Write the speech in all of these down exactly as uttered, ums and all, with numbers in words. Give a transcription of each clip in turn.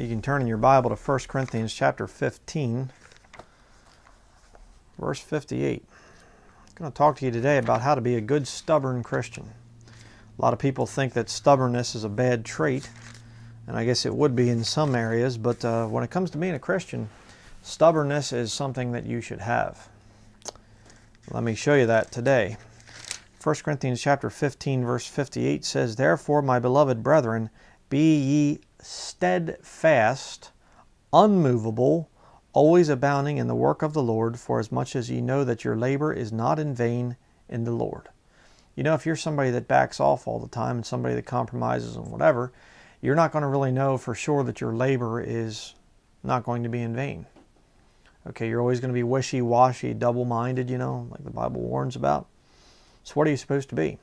You can turn in your Bible to First Corinthians chapter fifteen, verse fifty-eight. I'm going to talk to you today about how to be a good stubborn Christian. A lot of people think that stubbornness is a bad trait, and I guess it would be in some areas, but uh, when it comes to being a Christian, stubbornness is something that you should have. Let me show you that today. First Corinthians chapter fifteen, verse fifty-eight says, "Therefore, my beloved brethren, be ye steadfast, unmovable, always abounding in the work of the Lord, for as much as ye know that your labor is not in vain in the Lord." You know, if you're somebody that backs off all the time and somebody that compromises and whatever, you're not going to really know for sure that your labor is not going to be in vain. Okay, you're always going to be wishy-washy, double-minded, you know, like the Bible warns about. So what are you supposed to be?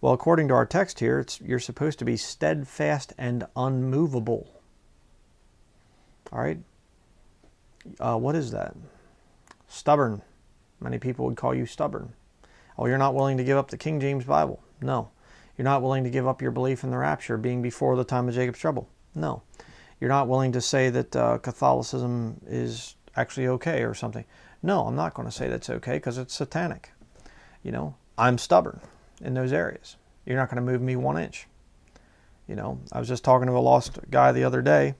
Well, according to our text here, it's, you're supposed to be steadfast and unmovable. All right? Uh, what is that? Stubborn. Many people would call you stubborn. Oh, you're not willing to give up the King James Bible. No. You're not willing to give up your belief in the rapture being before the time of Jacob's trouble. No. You're not willing to say that uh, Catholicism is actually okay or something. No, I'm not going to say that's okay because it's satanic. You know? I'm stubborn in those areas. You're not going to move me one inch. You know, I was just talking to a lost guy the other day,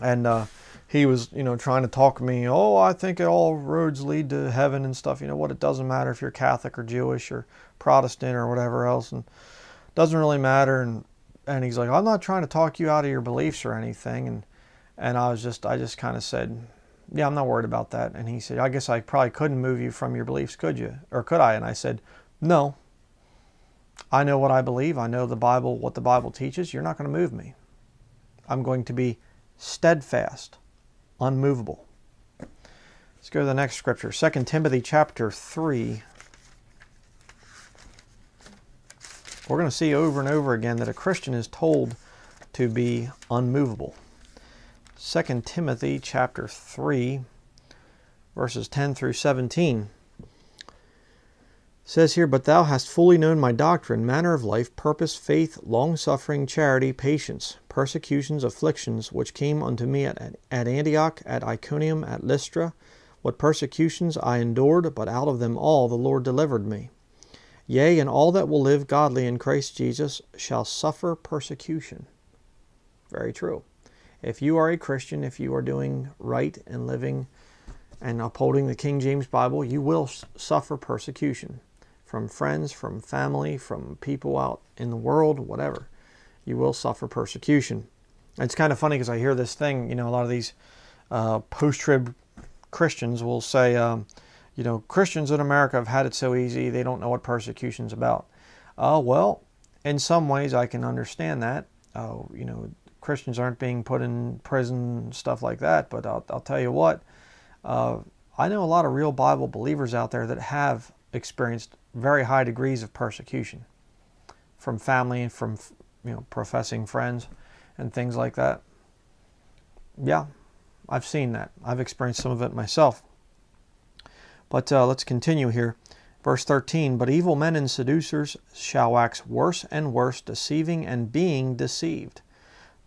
and uh, he was, you know, trying to talk to me. Oh, I think all roads lead to heaven and stuff. You know what? It doesn't matter if you're Catholic or Jewish or Protestant or whatever else, and it doesn't really matter. And and he's like, I'm not trying to talk you out of your beliefs or anything. And and I was just, I just kind of said, yeah, I'm not worried about that. And he said, I guess I probably couldn't move you from your beliefs, could you? Or could I? And I said, no. I know what I believe. I know the Bible, what the Bible teaches. You're not going to move me. I'm going to be steadfast, unmovable. Let's go to the next scripture. Second Timothy chapter three. We're going to see over and over again that a Christian is told to be unmovable. Second Timothy chapter three, verses ten through seventeen. It says here, "But thou hast fully known my doctrine, manner of life, purpose, faith, long-suffering, charity, patience, persecutions, afflictions, which came unto me at, at Antioch, at Iconium, at Lystra. What persecutions I endured, but out of them all the Lord delivered me. Yea, and all that will live godly in Christ Jesus shall suffer persecution." Very true. If you are a Christian, if you are doing right and living and upholding the King James Bible, you will suffer persecution. From friends, from family, from people out in the world, whatever. You will suffer persecution. It's kind of funny because I hear this thing, you know, a lot of these uh, post-trib Christians will say, um, you know, Christians in America have had it so easy, they don't know what persecution's about. Uh, well, in some ways I can understand that. Uh, you know, Christians aren't being put in prison, stuff like that, but I'll, I'll tell you what, uh, I know a lot of real Bible believers out there that have experienced very high degrees of persecution from family and from, you know, professing friends and things like that. Yeah, I've seen that. I've experienced some of it myself. But uh, let's continue here. Verse thirteen, "But evil men and seducers shall wax worse and worse, deceiving and being deceived.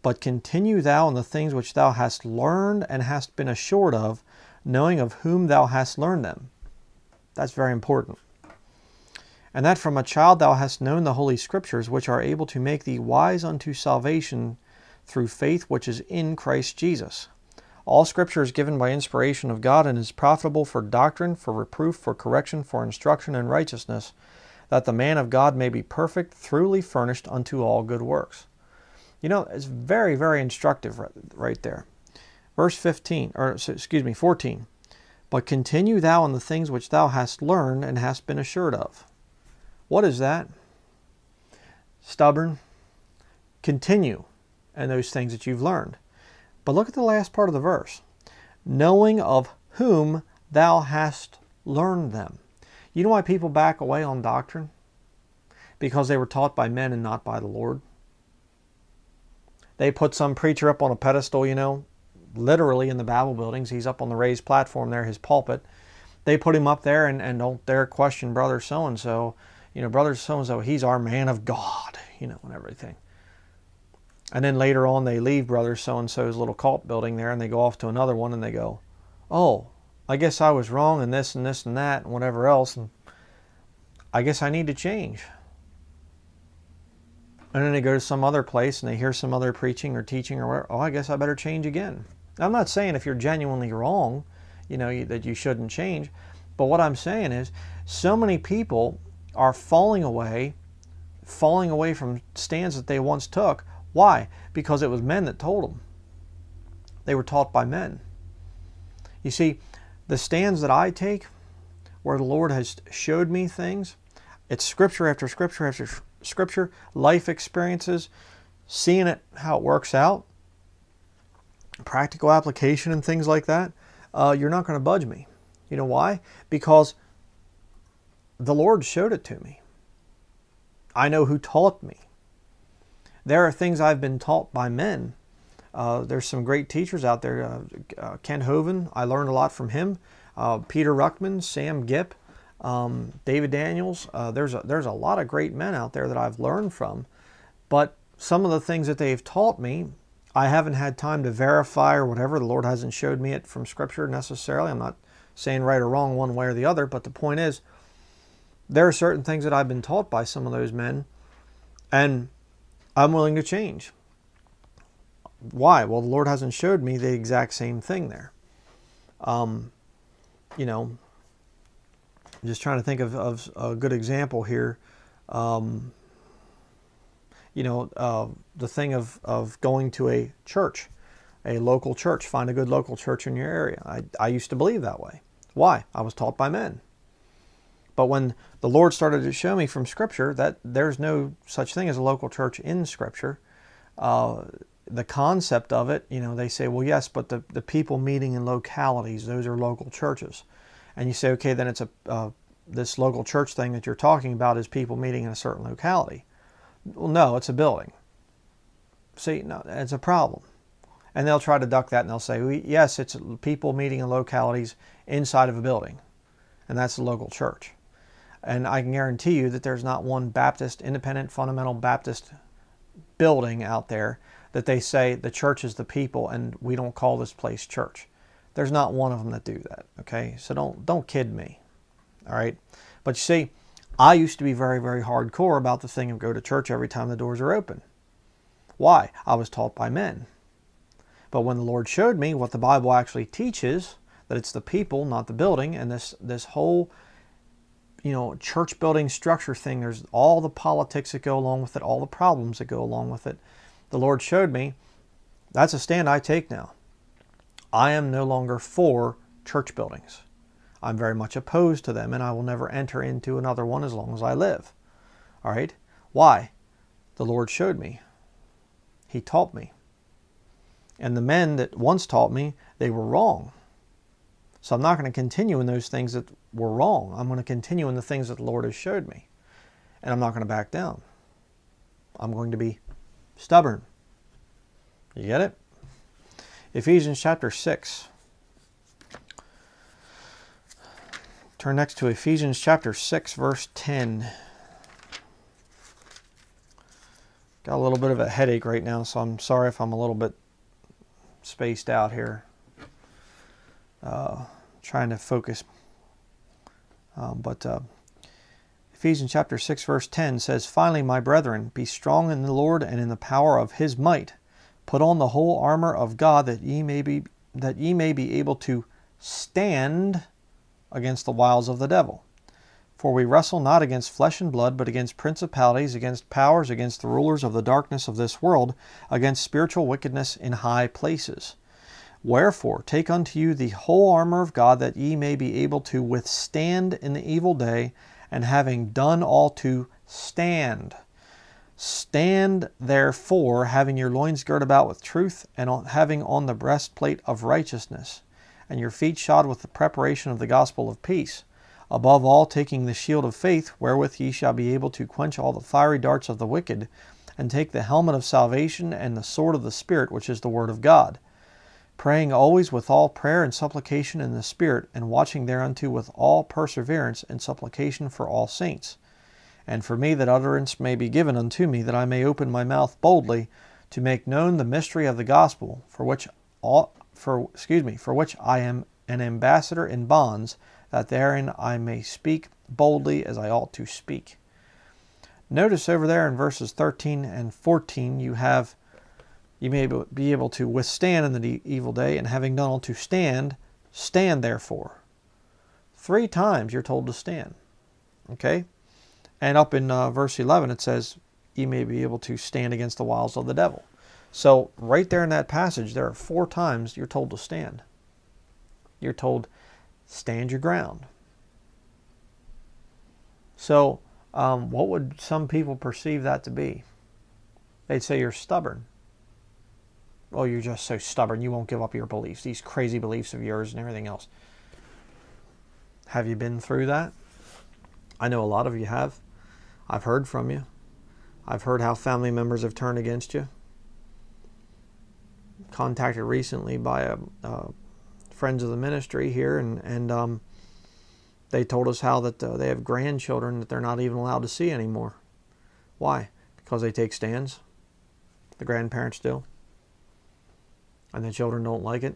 But continue thou in the things which thou hast learned and hast been assured of, knowing of whom thou hast learned them." That's very important. "And that from a child thou hast known the Holy Scriptures, which are able to make thee wise unto salvation through faith which is in Christ Jesus. All Scripture is given by inspiration of God and is profitable for doctrine, for reproof, for correction, for instruction in righteousness, that the man of God may be perfect, truly furnished unto all good works." You know, it's very, very instructive right there. Verse fifteen, or excuse me, fourteen. "But continue thou in the things which thou hast learned and hast been assured of." What is that? Stubborn. Continue in those things that you've learned. But look at the last part of the verse. "Knowing of whom thou hast learned them." You know why people back away on doctrine? Because they were taught by men and not by the Lord. They put some preacher up on a pedestal, you know, literally in the Babel buildings. He's up on the raised platform there, his pulpit. They put him up there and, and don't dare question brother so-and-so. You know, brother so-and-so, he's our man of God, you know, and everything. And then later on they leave brother so-and-so's little cult building there and they go off to another one and they go, oh, I guess I was wrong in this and this and that and whatever else. And I guess I need to change. And then they go to some other place and they hear some other preaching or teaching or whatever. Oh, I guess I better change again. Now, I'm not saying if you're genuinely wrong, you know, you, that you shouldn't change. But what I'm saying is so many people are falling away, falling away from stands that they once took. Why? Because it was men that told them. They were taught by men. You see, the stands that I take, where the Lord has showed me things, it's scripture after scripture after scripture, life experiences, seeing it, how it works out, practical application and things like that, uh, you're not going to budge me. You know why? Because the Lord showed it to me. I know who taught me. There are things I've been taught by men. Uh, there's some great teachers out there. Uh, uh, Ken Hovind, I learned a lot from him. Uh, Peter Ruckman, Sam Gipp, um, David Daniels. Uh, there's, a, there's a lot of great men out there that I've learned from. But some of the things that they've taught me, I haven't had time to verify or whatever. The Lord hasn't showed me it from Scripture necessarily. I'm not saying right or wrong one way or the other. But the point is, there are certain things that I've been taught by some of those men. And I'm willing to change. Why? Well, the Lord hasn't showed me the exact same thing there. Um, you know, I'm just trying to think of, of a good example here. Um, you know, uh, the thing of, of going to a church, a local church, find a good local church in your area. I, I used to believe that way. Why? I was taught by men. But when the Lord started to show me from Scripture that there's no such thing as a local church in Scripture, uh, the concept of it, you know, they say, well, yes, but the, the people meeting in localities, those are local churches. And you say, okay, then it's a uh, this local church thing that you're talking about is people meeting in a certain locality. Well, no, it's a building. See, no, it's a problem. And they'll try to duck that and they'll say, well, yes, it's people meeting in localities inside of a building, and that's the local church. And I can guarantee you that there's not one Baptist, independent, fundamental Baptist building out there that they say the church is the people and we don't call this place church. There's not one of them that do that, okay? So don't, don't kid me, all right? But you see, I used to be very, very hardcore about the thing of go to church every time the doors are open. Why? I was taught by men. But when the Lord showed me what the Bible actually teaches, that it's the people, not the building, and this, this whole, you know, church building structure thing, there's all the politics that go along with it, all the problems that go along with it. The Lord showed me, that's a stand I take now. I am no longer for church buildings. I'm very much opposed to them, and I will never enter into another one as long as I live. All right? Why? The Lord showed me. He taught me. And the men that once taught me, they were wrong. So I'm not going to continue in those things that were wrong. I'm going to continue in the things that the Lord has showed me. And I'm not going to back down. I'm going to be stubborn. You get it? Ephesians chapter six. Turn next to Ephesians chapter six, verse ten. Got a little bit of a headache right now, so I'm sorry if I'm a little bit spaced out here. Uh, trying to focus. Um, but uh, Ephesians chapter six verse ten says, "Finally, my brethren, be strong in the Lord and in the power of His might. Put on the whole armor of God that ye may be that ye may be able to stand against the wiles of the devil. For we wrestle not against flesh and blood, but against principalities, against powers, against the rulers of the darkness of this world, against spiritual wickedness in high places. Wherefore, take unto you the whole armor of God, that ye may be able to withstand in the evil day, and having done all to stand. Stand therefore, having your loins girt about with truth, and on, having on the breastplate of righteousness, and your feet shod with the preparation of the gospel of peace. Above all, taking the shield of faith, wherewith ye shall be able to quench all the fiery darts of the wicked, and take the helmet of salvation and the sword of the Spirit, which is the word of God. Praying always with all prayer and supplication in the Spirit, and watching thereunto with all perseverance and supplication for all saints. And for me, that utterance may be given unto me, that I may open my mouth boldly to make known the mystery of the gospel, for which all, for excuse me, for which I am an ambassador in bonds, that therein I may speak boldly as I ought to speak. Notice over there in verses thirteen and fourteen, you have, you may be able to withstand in the evil day, and having done all to stand, stand therefore. Three times you're told to stand. Okay? And up in uh, verse eleven it says, ye may be able to stand against the wiles of the devil. So right there in that passage, there are four times you're told to stand. You're told, stand your ground. So um, what would some people perceive that to be? They'd say you're stubborn. Oh, you're just so stubborn. You won't give up your beliefs, these crazy beliefs of yours and everything else. Have you been through that? I know a lot of you have. I've heard from you. I've heard how family members have turned against you. Contacted recently by a, uh, friends of the ministry here, and, and um, they told us how that uh, they have grandchildren that they're not even allowed to see anymore. Why? Because they take stands. The grandparents do. And the children don't like it.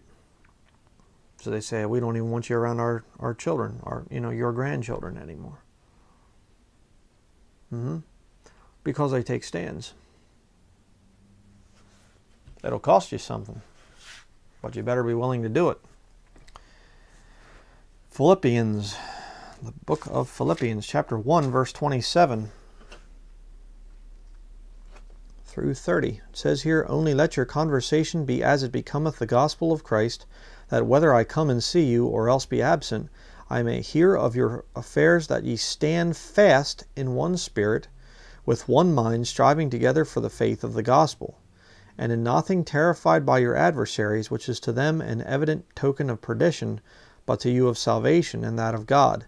So they say, we don't even want you around our, our children, or, you know, your grandchildren anymore. Mm-hmm. Because they take stands. It'll cost you something, but you better be willing to do it. Philippians, the book of Philippians, chapter one, verse twenty-seven through thirty. It says here, only let your conversation be as it becometh the gospel of Christ, that whether I come and see you, or else be absent, I may hear of your affairs, that ye stand fast in one spirit, with one mind striving together for the faith of the gospel, and in nothing terrified by your adversaries, which is to them an evident token of perdition, but to you of salvation, and that of God.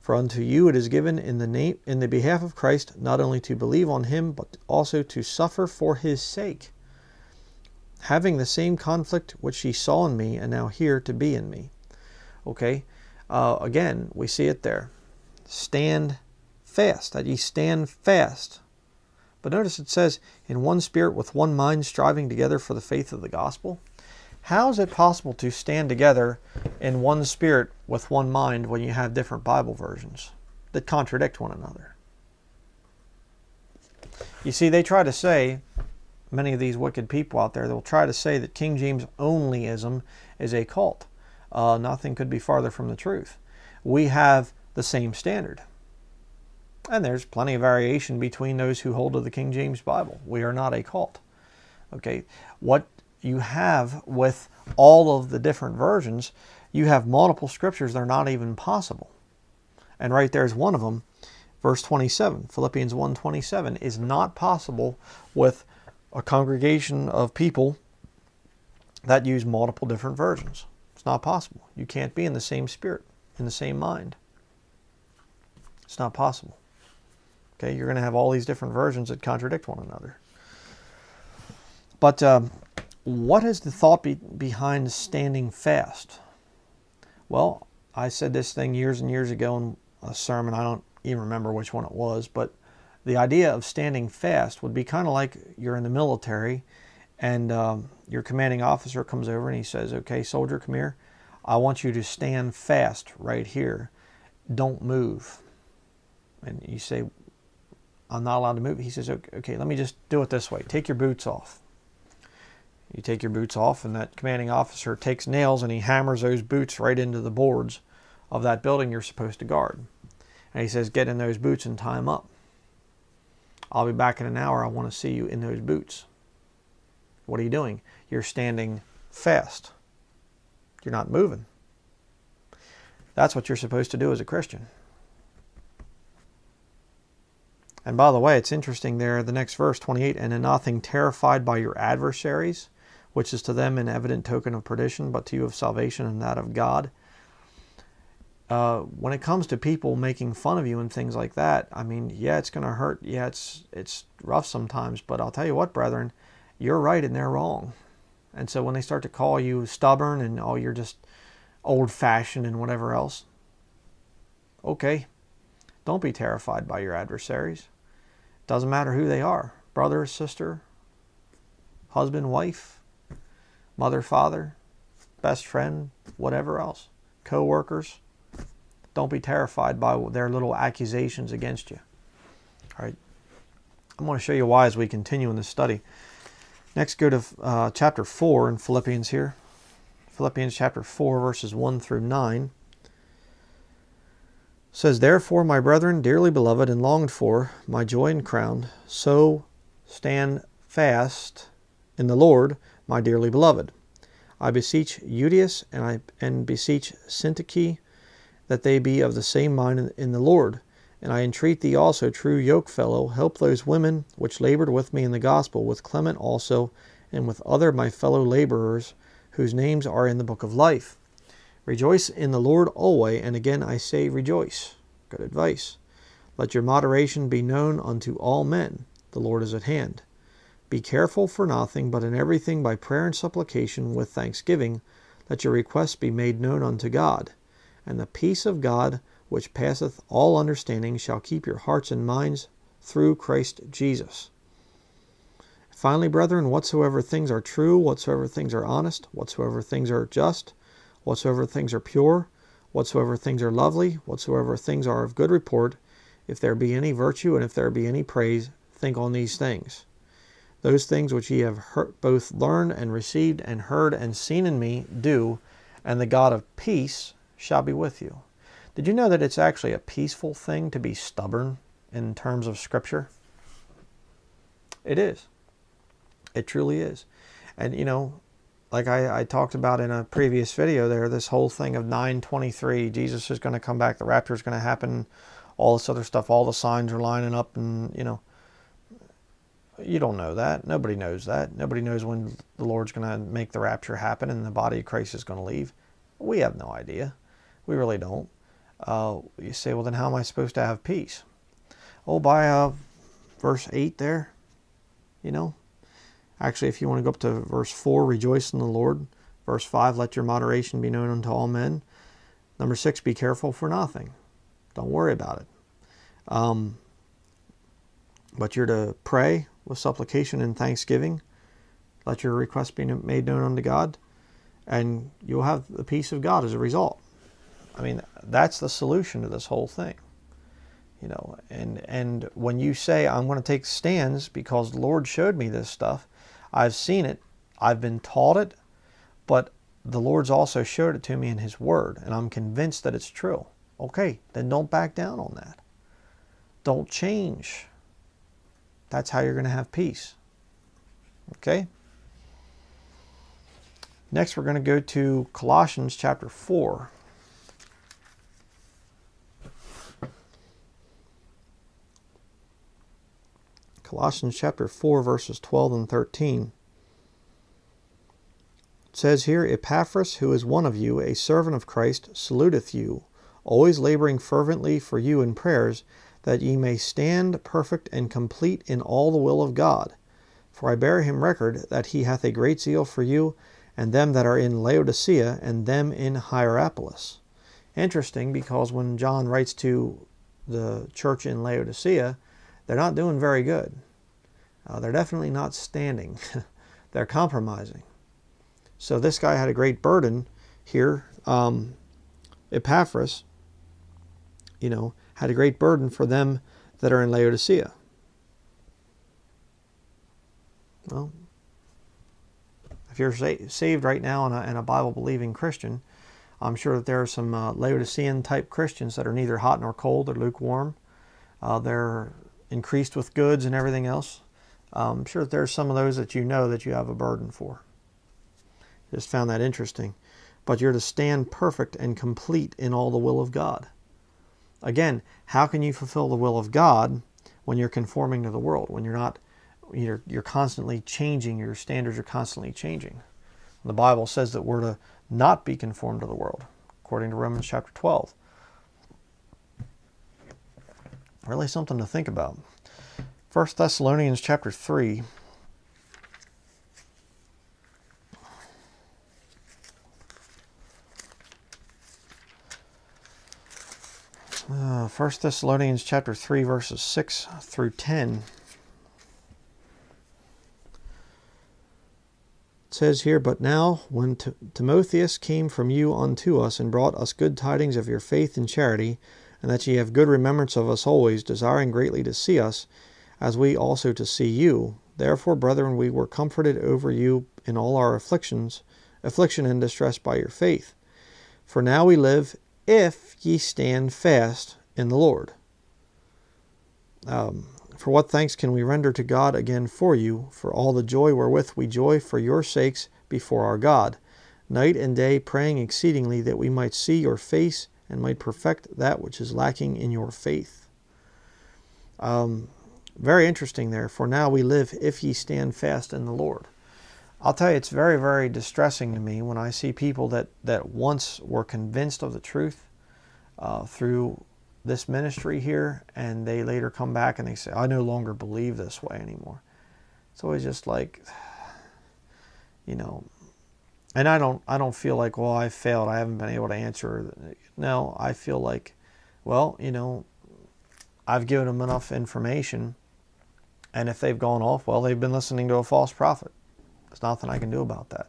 For unto you it is given in the name, in the behalf of Christ, not only to believe on him, but also to suffer for his sake, having the same conflict which ye saw in me, and now hear to be in me. Okay, uh, again, we see it there. Stand fast, that ye stand fast. But notice it says, in one spirit with one mind striving together for the faith of the gospel. How is it possible to stand together in one spirit with one mind when you have different Bible versions that contradict one another? You see, they try to say, many of these wicked people out there, they'll try to say that King James onlyism is a cult. Uh, nothing could be farther from the truth. We have the same standard. And there's plenty of variation between those who hold to the King James Bible. We are not a cult. Okay, what you have with all of the different versions, you have multiple scriptures that are not even possible. And right there's one of them, verse twenty-seven. Philippians one twenty-seven is not possible with a congregation of people that use multiple different versions. It's not possible. You can't be in the same spirit, in the same mind. It's not possible. Okay, you're going to have all these different versions that contradict one another. But um, what is the thought be behind standing fast? Well, I said this thing years and years ago in a sermon. I don't even remember which one it was. But the idea of standing fast would be kind of like you're in the military and um, your commanding officer comes over and he says, okay, soldier, come here. I want you to stand fast right here. Don't move. And you say, I'm not allowed to move. He says, okay, okay, let me just do it this way. Take your boots off. You take your boots off, and that commanding officer takes nails and he hammers those boots right into the boards of that building you're supposed to guard. And he says, get in those boots and tie them up. I'll be back in an hour. I want to see you in those boots. What are you doing? You're standing fast. You're not moving. That's what you're supposed to do as a Christian. And by the way, it's interesting there, the next verse, twenty-eight, and in nothing terrified by your adversaries, which is to them an evident token of perdition, but to you of salvation and that of God. Uh, when it comes to people making fun of you and things like that, I mean, yeah, it's going to hurt. Yeah, it's, it's rough sometimes, but I'll tell you what, brethren, you're right and they're wrong. And so when they start to call you stubborn and, oh, you're just old-fashioned and whatever else, okay, don't be terrified by your adversaries. Doesn't matter who they are, brother, sister, husband, wife, mother, father, best friend, whatever else, co-workers. Don't be terrified by their little accusations against you. All right. I'm going to show you why as we continue in this study. Next, go to uh, chapter four in Philippians here. Philippians chapter four, verses one through nine. It says, "Therefore, my brethren, dearly beloved and longed for, my joy and crown, so stand fast in the Lord, my dearly beloved. I beseech Euodias and I and beseech Syntyche, that they be of the same mind in, in the Lord. And I entreat thee also, true yokefellow, help those women which labored with me in the gospel, with Clement also, and with other my fellow laborers, whose names are in the book of life. Rejoice in the Lord always, and again I say rejoice." Good advice. "Let your moderation be known unto all men. The Lord is at hand. Be careful for nothing, but in everything by prayer and supplication with thanksgiving, let your requests be made known unto God. And the peace of God, which passeth all understanding, shall keep your hearts and minds through Christ Jesus. Finally, brethren, whatsoever things are true, whatsoever things are honest, whatsoever things are just, whatsoever things are pure, whatsoever things are lovely, whatsoever things are of good report, if there be any virtue and if there be any praise, think on these things. Those things which ye have heard, both learned and received and heard and seen in me, do, and the God of peace shall be with you." Did you know that it's actually a peaceful thing to be stubborn in terms of Scripture? It is. It truly is. And, you know, like I, I talked about in a previous video there, this whole thing of nine twenty-three, Jesus is going to come back, the rapture is going to happen, all this other stuff, all the signs are lining up, and, you know, you don't know that. Nobody knows that. Nobody knows when the Lord's going to make the rapture happen and the body of Christ is going to leave. We have no idea. We really don't. Uh, you say, well, then how am I supposed to have peace? Oh, by uh, verse eight there, you know. Actually, if you want to go up to verse four, rejoice in the Lord. Verse five, let your moderation be known unto all men. Number six, be careful for nothing. Don't worry about it. Um, but you're to pray with supplication and thanksgiving. Let your request be made known unto God, and you'll have the peace of God as a result. I mean, that's the solution to this whole thing, you know. And and when you say, I'm going to take stands because the Lord showed me this stuff, I've seen it, I've been taught it, but the Lord's also showed it to me in His Word, and I'm convinced that it's true. Okay, then don't back down on that. Don't change. That's how you're going to have peace. Okay? Next, we're going to go to Colossians chapter four. Colossians chapter four, verses twelve and thirteen. It says here, "Epaphras, who is one of you, a servant of Christ, saluteth you, always laboring fervently for you in prayers, that ye may stand perfect and complete in all the will of God. For I bear him record that he hath a great zeal for you, and them that are in Laodicea, and them in Hierapolis." Interesting, because when John writes to the church in Laodicea, they're not doing very good. Uh, they're definitely not standing. They're compromising. So this guy had a great burden here. Um, Epaphras, you know, had a great burden for them that are in Laodicea. Well, if you're sa saved right now and a, and a Bible-believing Christian, I'm sure that there are some uh, Laodicean-type Christians that are neither hot nor cold or lukewarm. Uh, they're increased with goods and everything else. I'm sure that there's some of those that you know that you have a burden for. Just found that interesting. But you're to stand perfect and complete in all the will of God. Again, how can you fulfill the will of God when you're conforming to the world? When you're not, you're, you're constantly changing, your standards are constantly changing. The Bible says that we're to not be conformed to the world, according to Romans chapter twelve. Really something to think about. First Thessalonians chapter three. Uh, First Thessalonians chapter three, verses six through ten. says here, "But now, when T- Timotheus came from you unto us, and brought us good tidings of your faith and charity, and that ye have good remembrance of us always, desiring greatly to see us, as we also to see you. Therefore, brethren, we were comforted over you in all our afflictions, affliction and distress by your faith. For now we live, if ye stand fast in the Lord. Um, for what thanks can we render to God again for you, for all the joy wherewith we joy for your sakes before our God, night and day praying exceedingly that we might see your face and might perfect that which is lacking in your faith." Um, very interesting there. For now we live if ye stand fast in the Lord. I'll tell you, it's very, very distressing to me when I see people that, that once were convinced of the truth uh, through this ministry here, and they later come back and they say, "I no longer believe this way anymore." It's always just like, you know, and I don't, I don't feel like, well, I failed, I haven't been able to answer. No, I feel like, well, you know, I've given them enough information, and if they've gone off, well, they've been listening to a false prophet. There's nothing I can do about that.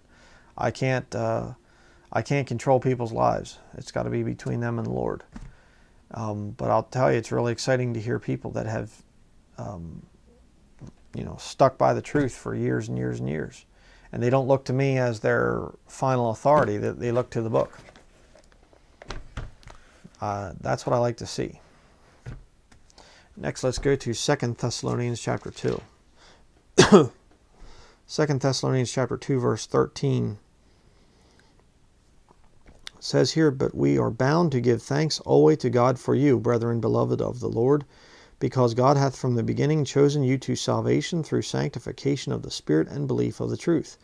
I can't, uh, I can't control people's lives. It's got to be between them and the Lord. Um, but I'll tell you, it's really exciting to hear people that have, um, you know, stuck by the truth for years and years and years. And they don't look to me as their final authority. They look to the book. Uh, that's what I like to see. Next, let's go to Second Thessalonians chapter two. Second Thessalonians chapter two, verse thirteen. It says here, "But we are bound to give thanks always to God for you, brethren, beloved of the Lord, because God hath from the beginning chosen you to salvation through sanctification of the Spirit and belief of the truth,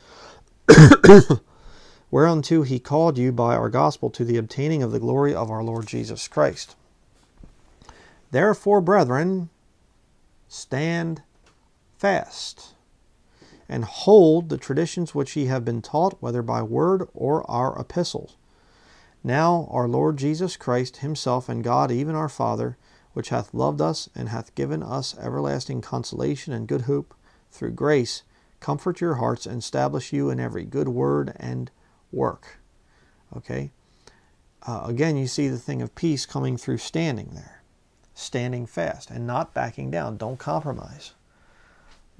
whereunto he called you by our gospel to the obtaining of the glory of our Lord Jesus Christ. Therefore, brethren, stand fast, and hold the traditions which ye have been taught, whether by word or our epistles. Now our Lord Jesus Christ himself and God, even our Father, which hath loved us and hath given us everlasting consolation and good hope through grace, comfort your hearts and establish you in every good word and work." Okay? Uh, again, you see the thing of peace coming through standing there. Standing fast and not backing down. Don't compromise.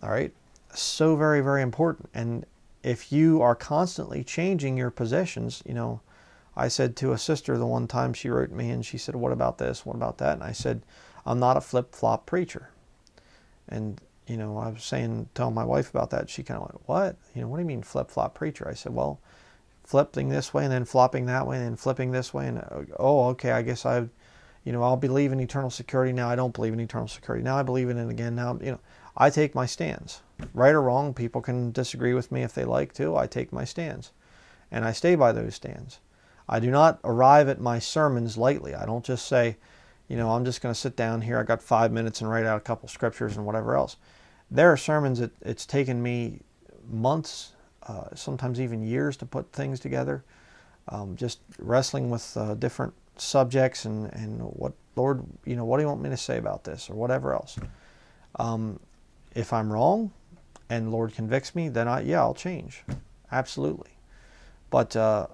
All right? So very, very important. And if you are constantly changing your positions, you know, I said to a sister the one time, she wrote me and she said, "What about this? What about that?" And I said, "I'm not a flip-flop preacher." And, you know, I was saying, telling my wife about that. She kind of went, "What? You know, what do you mean flip-flop preacher?" I said, "Well, flipping this way and then flopping that way and then flipping this way. And, oh, okay, I guess I, you know, I'll believe in eternal security. Now I don't believe in eternal security. Now I believe in it again. Now, you know, I take my stands. Right or wrong, people can disagree with me if they like to. I take my stands. And I stay by those stands. I do not arrive at my sermons lightly. I don't just say, you know, I'm just going to sit down here. I got five minutes and write out a couple scriptures and whatever else. There are sermons that it's taken me months, uh, sometimes even years to put things together, um, just wrestling with uh, different subjects and, and what, Lord, you know, what do you want me to say about this or whatever else? Um, if I'm wrong and Lord convicts me, then I, yeah, I'll change. Absolutely. But, uh,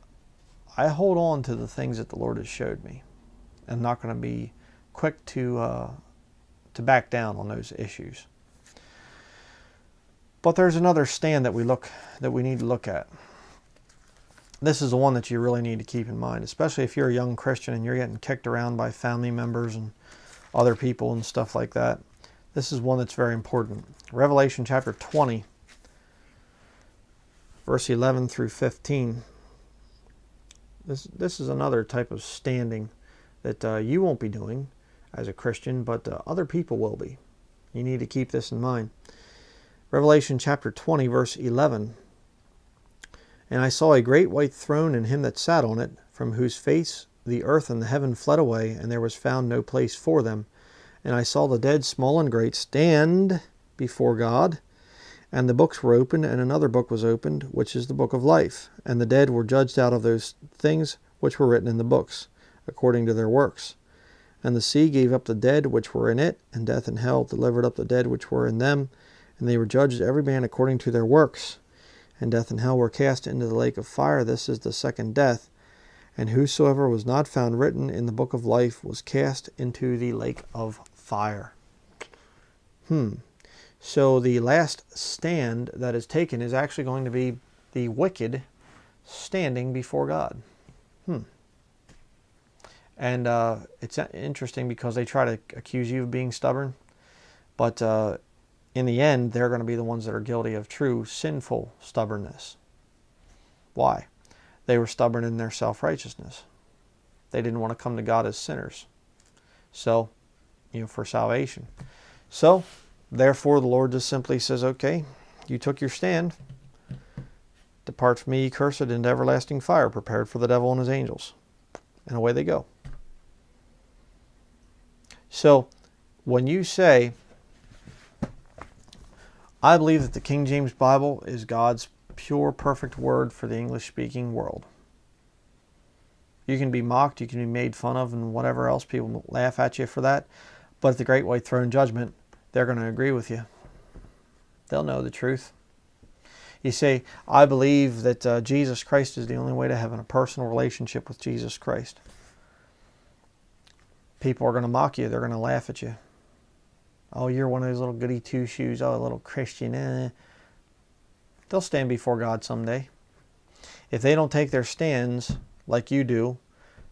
I hold on to the things that the Lord has showed me. I'm not going to be quick to uh, to back down on those issues. But there's another stand that we look that we need to look at. This is the one that you really need to keep in mind, especially if you're a young Christian and you're getting kicked around by family members and other people and stuff like that. This is one that's very important. Revelation chapter twenty, verse eleven through fifteen. This, this is another type of standing that uh, you won't be doing as a Christian, but uh, other people will be. You need to keep this in mind. Revelation chapter twenty, verse eleven. "And I saw a great white throne and him that sat on it, from whose face the earth and the heaven fled away, and there was found no place for them. And I saw the dead, small and great, stand before God. And the books were opened, and another book was opened, which is the book of life. And the dead were judged out of those things which were written in the books, according to their works. And the sea gave up the dead which were in it, and death and hell delivered up the dead which were in them. And they were judged every man according to their works. and death and hell were cast into the lake of fire. This is the second death. And whosoever was not found written in the book of life was cast into the lake of fire. Hmm. So the last stand that is taken is actually going to be the wicked standing before God. Hmm. And uh, it's interesting because they try to accuse you of being stubborn. But uh, in the end, they're going to be the ones that are guilty of true sinful stubbornness. Why? They were stubborn in their self-righteousness. They didn't want to come to God as sinners. So, you know, for salvation. So, therefore, the Lord just simply says, okay, you took your stand. Depart from me, ye cursed, into everlasting fire, prepared for the devil and his angels. And away they go. So, when you say, I believe that the King James Bible is God's pure, perfect word for the English-speaking world. You can be mocked, you can be made fun of, and whatever else. People laugh at you for that. But at the great white throne judgment, they're going to agree with you. They'll know the truth. You say, I believe that uh, Jesus Christ is the only way to having a personal relationship with Jesus Christ. People are going to mock you. They're going to laugh at you. Oh, you're one of those little goody two-shoes. Oh, a little Christian. Eh. They'll stand before God someday. If they don't take their stands like you do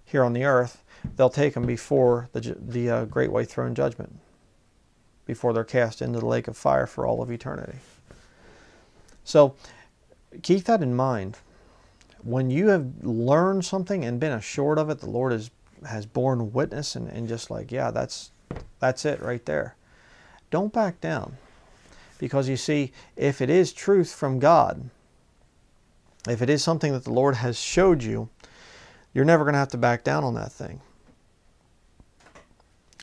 here on the earth, they'll take them before the, the uh, great white throne judgment, before they're cast into the lake of fire for all of eternity. So, keep that in mind. When you have learned something and been assured of it, the Lord is, has borne witness and, and just like, yeah, that's, that's it right there. Don't back down. Because you see, if it is truth from God, if it is something that the Lord has showed you, you're never going to have to back down on that thing.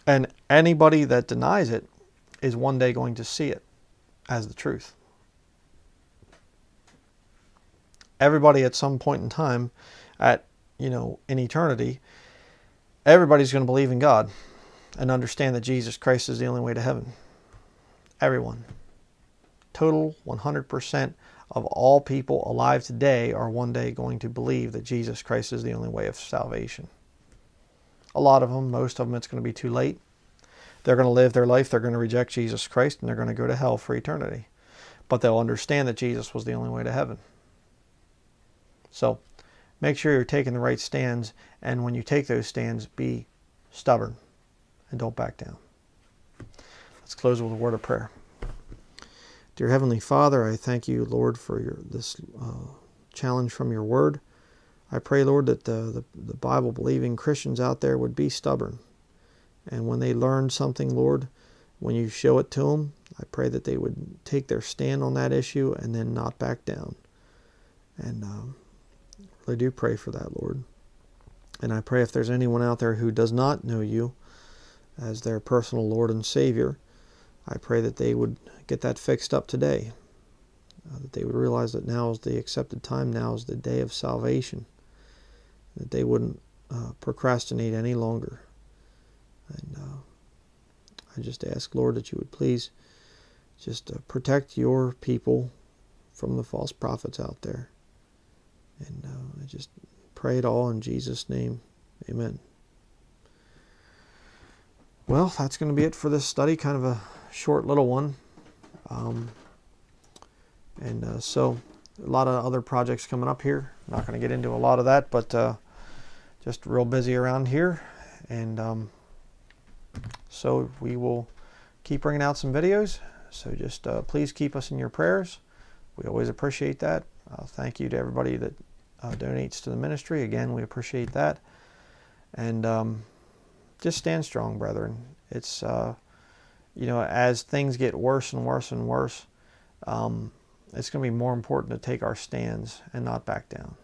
And anybody that denies it is one day going to see it as the truth. Everybody at some point in time, at, you know, in eternity, everybody's going to believe in God and understand that Jesus Christ is the only way to heaven. Everyone. Total one hundred percent of all people alive today are one day going to believe that Jesus Christ is the only way of salvation. A lot of them, most of them, it's going to be too late. They're going to live their life, they're going to reject Jesus Christ, and they're going to go to hell for eternity. But they'll understand that Jesus was the only way to heaven. So, make sure you're taking the right stands, and when you take those stands, be stubborn and don't back down. Let's close with a word of prayer. Dear Heavenly Father, I thank you, Lord, for your, this uh, challenge from your word. I pray, Lord, that the, the, the Bible-believing Christians out there would be stubborn. And when they learn something, Lord, when you show it to them, I pray that they would take their stand on that issue and then not back down. And um, I do pray for that, Lord. And I pray if there's anyone out there who does not know you as their personal Lord and Savior, I pray that they would get that fixed up today, uh, that they would realize that now is the accepted time, now is the day of salvation, that they wouldn't uh, procrastinate any longer. And uh, I just ask, Lord, that you would please just uh, protect your people from the false prophets out there. And uh, I just pray it all in Jesus' name. Amen. Well, that's going to be it for this study. Kind of a short little one. Um, and uh, so a lot of other projects coming up here. I'm not going to get into a lot of that, but uh, just real busy around here. And um, so we will keep bringing out some videos. So just uh, please keep us in your prayers. We always appreciate that. Uh, thank you to everybody that uh, donates to the ministry. Again, we appreciate that. And um, just stand strong, brethren. It's, uh, you know, as things get worse and worse and worse, um, it's going to be more important to take our stands and not back down.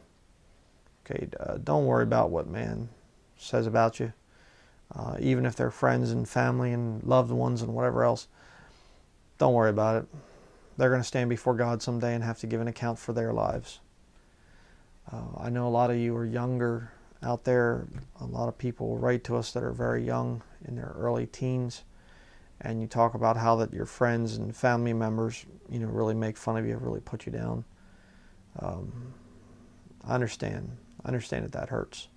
Okay, uh, don't worry about what man says about you. Uh, even if they're friends and family and loved ones and whatever else, don't worry about it. They're going to stand before God someday and have to give an account for their lives. Uh, I know a lot of you are younger out there. A lot of people write to us that are very young, in their early teens, and you talk about how that your friends and family members, you know, really make fun of you, really put you down. Um, I understand. I understand that that hurts.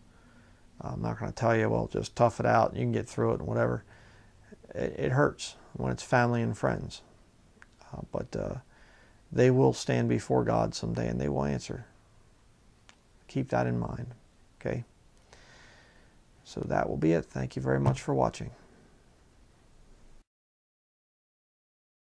I'm not going to tell you, well, just tough it out. You can get through it and whatever. It, it hurts when it's family and friends. Uh, but uh, they will stand before God someday and they will answer. Keep that in mind, okay? So that will be it. Thank you very much for watching.